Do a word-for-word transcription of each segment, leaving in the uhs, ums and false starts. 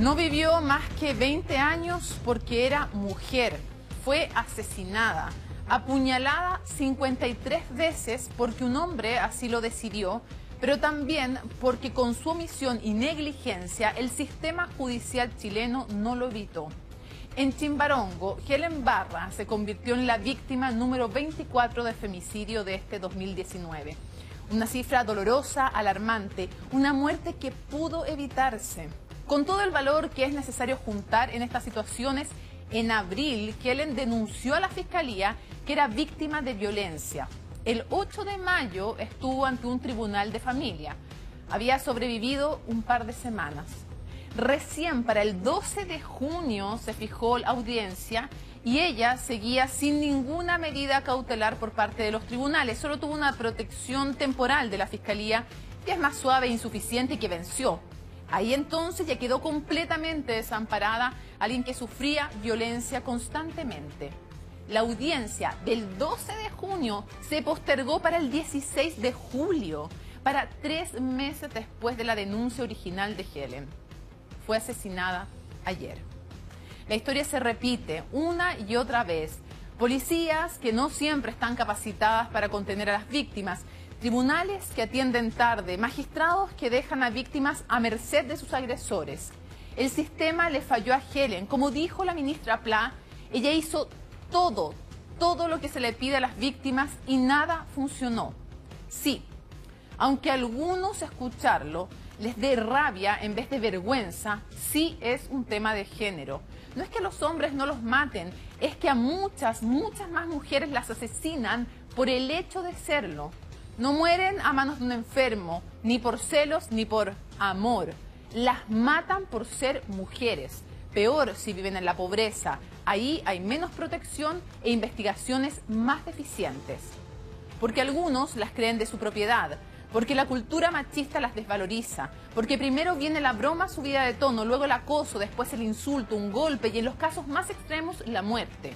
No vivió más que veinte años porque era mujer. Fue asesinada, apuñalada cincuenta y tres veces porque un hombre así lo decidió, pero también porque con su omisión y negligencia el sistema judicial chileno no lo evitó. En Chimbarongo, Hellen Barra se convirtió en la víctima número veinticuatro de femicidio de este dos mil diecinueve. Una cifra dolorosa, alarmante, una muerte que pudo evitarse. Con todo el valor que es necesario juntar en estas situaciones, en abril Hellen denunció a la Fiscalía que era víctima de violencia. El ocho de mayo estuvo ante un tribunal de familia. Había sobrevivido un par de semanas. Recién para el doce de junio se fijó la audiencia y ella seguía sin ninguna medida cautelar por parte de los tribunales. Solo tuvo una protección temporal de la Fiscalía, que es más suave e insuficiente y que venció. Ahí entonces ya quedó completamente desamparada alguien que sufría violencia constantemente. La audiencia del doce de junio se postergó para el dieciséis de julio, para tres meses después de la denuncia original de Hellen. Fue asesinada ayer. La historia se repite una y otra vez. Policías que no siempre están capacitadas para contener a las víctimas, tribunales que atienden tarde, magistrados que dejan a víctimas a merced de sus agresores. El sistema le falló a Hellen. Como dijo la ministra Plá, ella hizo todo, todo lo que se le pide a las víctimas y nada funcionó. Sí, aunque a algunos escucharlo les dé rabia en vez de vergüenza, sí es un tema de género. No es que a los hombres no los maten, es que a muchas, muchas más mujeres las asesinan por el hecho de serlo. No mueren a manos de un enfermo, ni por celos, ni por amor. Las matan por ser mujeres. Peor si viven en la pobreza. Ahí hay menos protección e investigaciones más deficientes. Porque algunos las creen de su propiedad, porque la cultura machista las desvaloriza, porque primero viene la broma subida de tono, luego el acoso, después el insulto, un golpe y en los casos más extremos la muerte.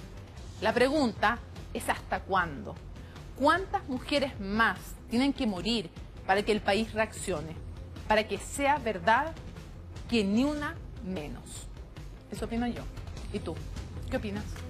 La pregunta es ¿hasta cuándo? ¿Cuántas mujeres más tienen que morir para que el país reaccione? Para que sea verdad que ni una menos. Eso opino yo. ¿Y tú? ¿Qué opinas?